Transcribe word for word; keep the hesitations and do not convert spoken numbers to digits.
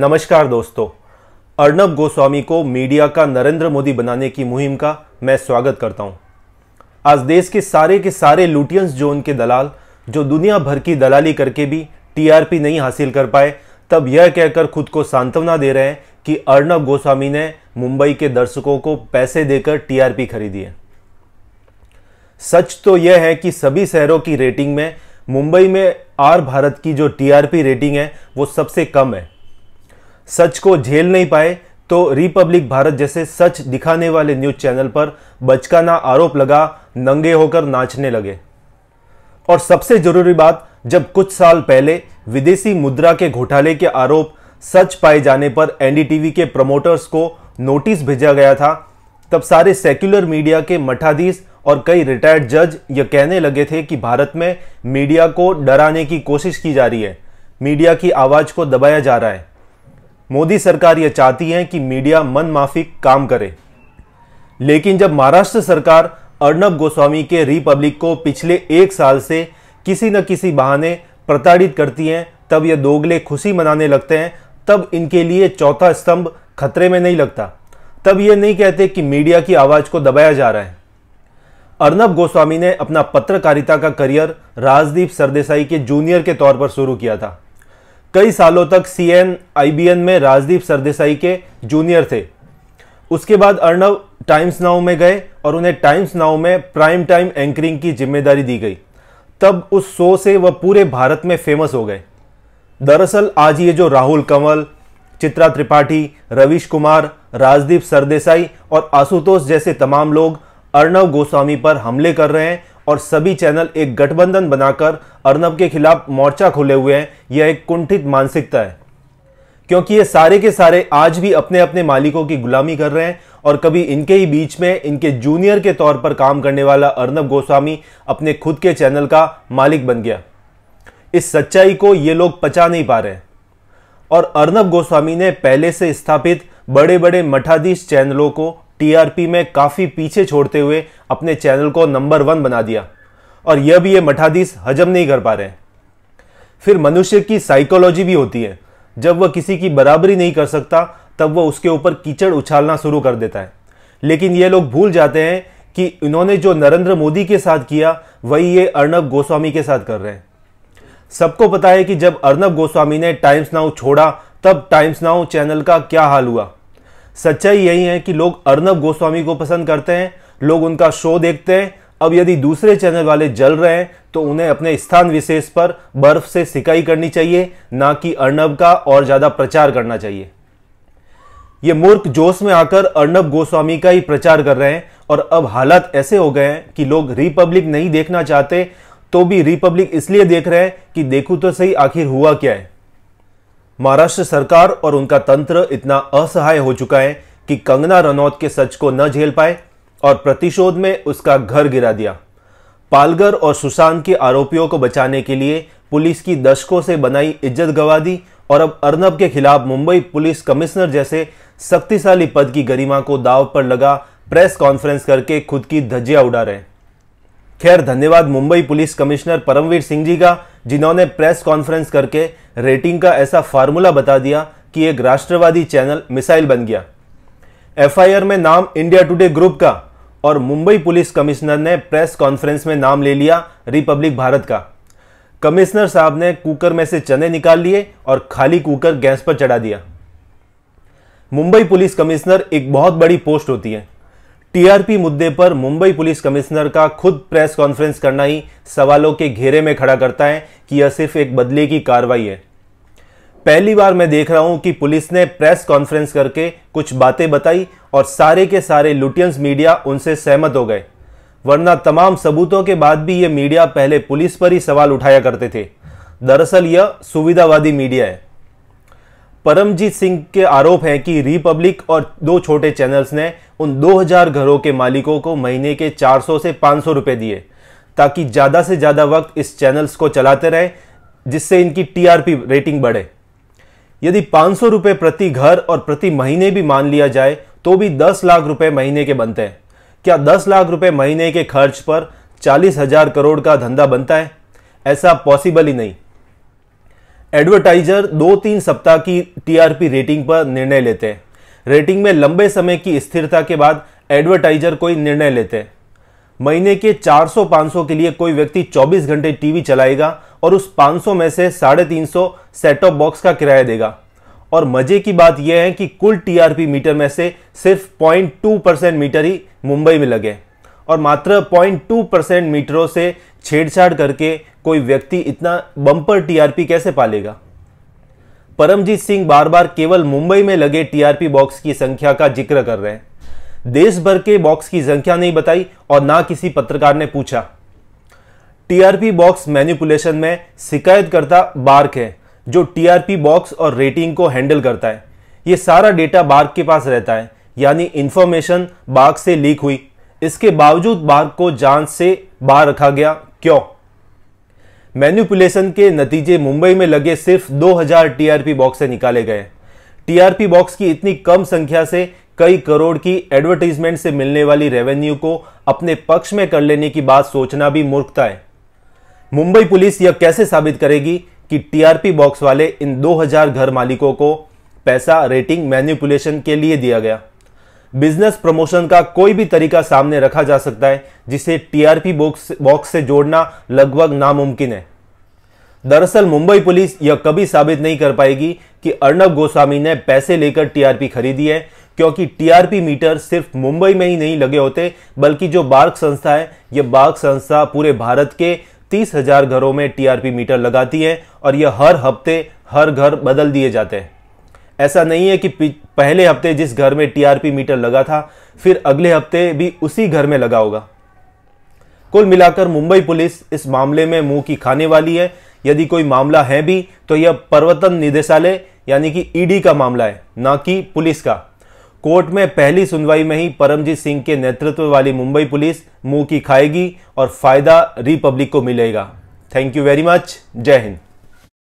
नमस्कार दोस्तों, अर्नब गोस्वामी को मीडिया का नरेंद्र मोदी बनाने की मुहिम का मैं स्वागत करता हूं। आज देश के सारे के सारे लुटियंस जोन के दलाल जो दुनिया भर की दलाली करके भी टीआरपी नहीं हासिल कर पाए, तब यह कहकर खुद को सांत्वना दे रहे हैं कि अर्नब गोस्वामी ने मुंबई के दर्शकों को पैसे देकर टीआरपी खरीदी है। सच तो यह है कि सभी शहरों की रेटिंग में मुंबई में आर भारत की जो टीआरपी रेटिंग है वो सबसे कम है। सच को झेल नहीं पाए तो रिपब्लिक भारत जैसे सच दिखाने वाले न्यूज चैनल पर बचकाना आरोप लगा, नंगे होकर नाचने लगे। और सबसे जरूरी बात, जब कुछ साल पहले विदेशी मुद्रा के घोटाले के आरोप सच पाए जाने पर एनडीटीवी के प्रमोटर्स को नोटिस भेजा गया था, तब सारे सेक्युलर मीडिया के मठाधीश और कई रिटायर्ड जज ये कहने लगे थे कि भारत में मीडिया को डराने की कोशिश की जा रही है, मीडिया की आवाज को दबाया जा रहा है। मोदी सरकार ये चाहती है कि मीडिया मनमाफिक काम करे। लेकिन जब महाराष्ट्र सरकार अर्नब गोस्वामी के रिपब्लिक को पिछले एक साल से किसी न किसी बहाने प्रताड़ित करती है, तब ये दोगले खुशी मनाने लगते हैं। तब इनके लिए चौथा स्तंभ खतरे में नहीं लगता। तब ये नहीं कहते कि मीडिया की आवाज को दबाया जा रहा है। अर्नब गोस्वामी ने अपना पत्रकारिता का करियर राजदीप सरदेसाई के जूनियर के तौर पर शुरू किया था। कई सालों तक सीएन आईबीएन में राजदीप सरदेसाई के जूनियर थे। उसके बाद अर्नब टाइम्स नाउ में गए और उन्हें टाइम्स नाउ में प्राइम टाइम एंकरिंग की जिम्मेदारी दी गई। तब उस शो से वह पूरे भारत में फेमस हो गए। दरअसल आज ये जो राहुल कंवल, चित्रा त्रिपाठी, रविश कुमार, राजदीप सरदेसाई और आशुतोष जैसे तमाम लोग अर्नब गोस्वामी पर हमले कर रहे हैं और सभी चैनल एक गठबंधन बनाकर अर्नब के खिलाफ मोर्चा खोले हुए हैं, यह एक कुंठित मानसिकता है। क्योंकि ये सारे के सारे आज भी अपने अपने मालिकों की गुलामी कर रहे हैं और कभी इनके ही बीच में इनके जूनियर के तौर पर काम करने वाला अर्नब गोस्वामी अपने खुद के चैनल का मालिक बन गया। इस सच्चाई को ये लोग पचा नहीं पा रहे। और अर्नब गोस्वामी ने पहले से स्थापित बड़े बड़े मठाधीश चैनलों को टीआरपी में काफी पीछे छोड़ते हुए अपने चैनल को नंबर वन बना दिया, और यह भी ये मठाधीश हजम नहीं कर पा रहे। फिर मनुष्य की साइकोलॉजी भी होती है, जब वह किसी की बराबरी नहीं कर सकता तब वह उसके ऊपर कीचड़ उछालना शुरू कर देता है। लेकिन ये लोग भूल जाते हैं कि इन्होंने जो नरेंद्र मोदी के साथ किया वही ये अर्नब गोस्वामी के साथ कर रहे हैं। सबको पता है कि जब अर्नब गोस्वामी ने टाइम्स नाउ छोड़ा तब टाइम्स नाउ चैनल का क्या हाल हुआ। सच्चाई यही है कि लोग अर्नब गोस्वामी को पसंद करते हैं, लोग उनका शो देखते हैं। अब यदि दूसरे चैनल वाले जल रहे हैं तो उन्हें अपने स्थान विशेष पर बर्फ से सिकाई करनी चाहिए, ना कि अर्नब का और ज्यादा प्रचार करना चाहिए। ये मूर्ख जोश में आकर अर्नब गोस्वामी का ही प्रचार कर रहे हैं। और अब हालात ऐसे हो गए हैं कि लोग रिपब्लिक नहीं देखना चाहते तो भी रिपब्लिक इसलिए देख रहे हैं कि देखो तो सही आखिर हुआ क्या है। महाराष्ट्र सरकार और उनका तंत्र इतना असहाय हो चुका है कि कंगना रनौत के सच को न झेल पाए और प्रतिशोध में उसका घर गिरा दिया। पालघर और सुशांत के आरोपियों को बचाने के लिए पुलिस की दशकों से बनाई इज्जत गंवा दी, और अब अर्नब के खिलाफ मुंबई पुलिस कमिश्नर जैसे शक्तिशाली पद की गरिमा को दाव पर लगा प्रेस कॉन्फ्रेंस करके खुद की धज्जियां उड़ा रहे। खैर, धन्यवाद मुंबई पुलिस कमिश्नर परमवीर सिंह जी का, जिन्होंने प्रेस कॉन्फ्रेंस करके रेटिंग का ऐसा फार्मूला बता दिया कि एक राष्ट्रवादी चैनल मिसाइल बन गया। एफआईआर में नाम इंडिया टुडे ग्रुप का और मुंबई पुलिस कमिश्नर ने प्रेस कॉन्फ्रेंस में नाम ले लिया रिपब्लिक भारत का। कमिश्नर साहब ने कुकर में से चने निकाल लिए और खाली कुकर गैस पर चढ़ा दिया। मुंबई पुलिस कमिश्नर एक बहुत बड़ी पोस्ट होती है। टीआरपी मुद्दे पर मुंबई पुलिस कमिश्नर का खुद प्रेस कॉन्फ्रेंस करना ही सवालों के घेरे में खड़ा करता है कि यह सिर्फ एक बदले की कार्रवाई है। पहली बार मैं देख रहा हूं कि पुलिस ने प्रेस कॉन्फ्रेंस करके कुछ बातें बताई और सारे के सारे लुटियंस मीडिया उनसे सहमत हो गए, वरना तमाम सबूतों के बाद भी ये मीडिया पहले पुलिस पर ही सवाल उठाया करते थे। दरअसल यह सुविधावादी मीडिया है। परमजीत सिंह के आरोप हैं कि रिपब्लिक और दो छोटे चैनल्स ने उन दो हज़ार घरों के मालिकों को महीने के चार सौ से पाँच सौ रुपए दिए ताकि ज़्यादा से ज़्यादा वक्त इस चैनल्स को चलाते रहे, जिससे इनकी टीआरपी रेटिंग बढ़े। यदि पाँच सौ रुपए प्रति घर और प्रति महीने भी मान लिया जाए तो भी दस लाख रुपए महीने के बनते हैं। क्या दस लाख रुपए महीने के खर्च पर चालीस हज़ार करोड़ का धंधा बनता है? ऐसा पॉसिबल ही नहीं। एडवर्टाइजर दो तीन सप्ताह की टीआरपी रेटिंग पर निर्णय लेते हैं। रेटिंग में लंबे समय की स्थिरता के बाद एडवर्टाइजर कोई निर्णय लेते हैं। महीने के चार सौ पाँच सौ के लिए कोई व्यक्ति चौबीस घंटे टीवी चलाएगा और उस पाँच सौ में से साढ़े तीन सौ सेट ऑफ बॉक्स का किराया देगा। और मजे की बात यह है कि कुल टीआरपी मीटर में से सिर्फ zero point two percent metre ही मुंबई में लगे और मात्र ज़ीरो पॉइंट टू परसेंट मीटरों से छेड़छाड़ करके कोई व्यक्ति इतना बम्पर टीआरपी कैसे पालेगा। परमजीत सिंह बार बार केवल मुंबई में लगे टीआरपी बॉक्स की संख्या का जिक्र कर रहे हैं। देश भर के बॉक्स की संख्या नहीं बताई और ना किसी पत्रकार ने पूछा। टीआरपी बॉक्स मैनिपुलेशन में शिकायतकर्ता बार्क है जो टीआरपी बॉक्स और रेटिंग को हैंडल करता है। ये सारा डेटा बार्क के पास रहता है, यानी इंफॉर्मेशन बार्क से लीक हुई। इसके बावजूद बार्क को जांच से बाहर रखा गया क्यों? मैनिपुलेशन के नतीजे मुंबई में लगे सिर्फ दो हज़ार टीआरपी बॉक्स से निकाले गए। टीआरपी बॉक्स की इतनी कम संख्या से कई करोड़ की एडवर्टीजमेंट से मिलने वाली रेवेन्यू को अपने पक्ष में कर लेने की बात सोचना भी मूर्खता है। मुंबई पुलिस यह कैसे साबित करेगी कि टीआरपी बॉक्स वाले इन दो हज़ार घर मालिकों को पैसा रेटिंग मैनिपुलेशन के लिए दिया गया? बिजनेस प्रमोशन का कोई भी तरीका सामने रखा जा सकता है जिसे टीआरपी बॉक्स बॉक्स से जोड़ना लगभग नामुमकिन है। दरअसल मुंबई पुलिस यह कभी साबित नहीं कर पाएगी कि अर्णब गोस्वामी ने पैसे लेकर टीआरपी खरीदी है, क्योंकि टीआरपी मीटर सिर्फ मुंबई में ही नहीं लगे होते, बल्कि जो बार्क संस्था है, यह बार्क संस्था पूरे भारत के तीस हजार घरों में टीआरपी मीटर लगाती है और यह हर हफ्ते हर घर बदल दिए जाते हैं। ऐसा नहीं है कि पहले हफ्ते जिस घर में टीआरपी मीटर लगा था फिर अगले हफ्ते भी उसी घर में लगा होगा। कुल मिलाकर मुंबई पुलिस इस मामले में मुंह की खाने वाली है। यदि कोई मामला है भी तो यह प्रवर्तन निदेशालय यानी कि ईडी का मामला है, ना कि पुलिस का। कोर्ट में पहली सुनवाई में ही परमजीत सिंह के नेतृत्व वाली मुंबई पुलिस मुंह की खाएगी और फायदा रिपब्लिक को मिलेगा। Thank you very much. जय हिंद।